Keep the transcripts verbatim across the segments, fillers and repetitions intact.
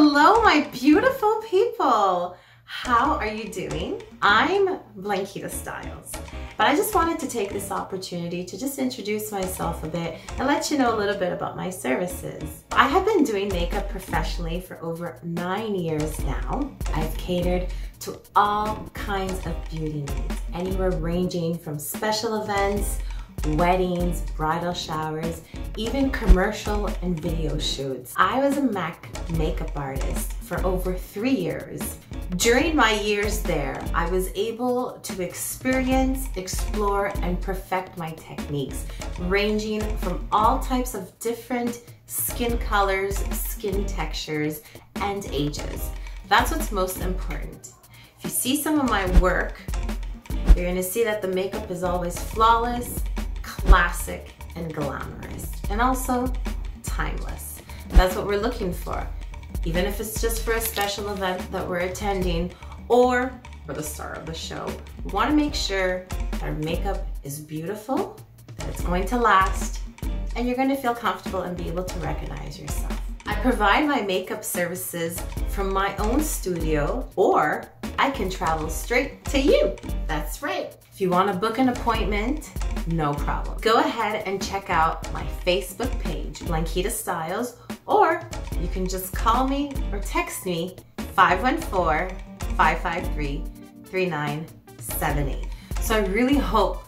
Hello, my beautiful people. How are you doing? I'm Blankita Styles, but I just wanted to take this opportunity to just introduce myself a bit and let you know a little bit about my services. I have been doing makeup professionally for over nine years now. I've catered to all kinds of beauty needs, anywhere ranging from special events, weddings, bridal showers, even commercial and video shoots. I was a M A C makeup artist for over three years. During my years there, I was able to experience, explore, and perfect my techniques, ranging from all types of different skin colors, skin textures, and ages. That's what's most important. If you see some of my work, you're gonna see that the makeup is always flawless, classic and glamorous, and also timeless. That's what we're looking for, even if it's just for a special event that we're attending or for the star of the show. We want to make sure that our makeup is beautiful, that it's going to last, and you're going to feel comfortable and be able to recognize yourself. I provide my makeup services from my own studio, or I can travel straight to you. That's right. If you want to book an appointment, no problem. Go ahead and check out my Facebook page, Blankita Styles, or you can just call me or text me, five one four, five five three, three nine seven eight. So I really hope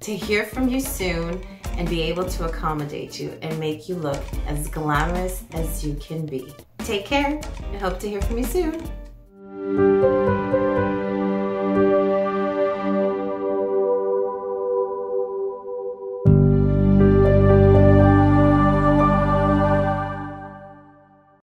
to hear from you soon and be able to accommodate you and make you look as glamorous as you can be. Take care and hope to hear from you soon.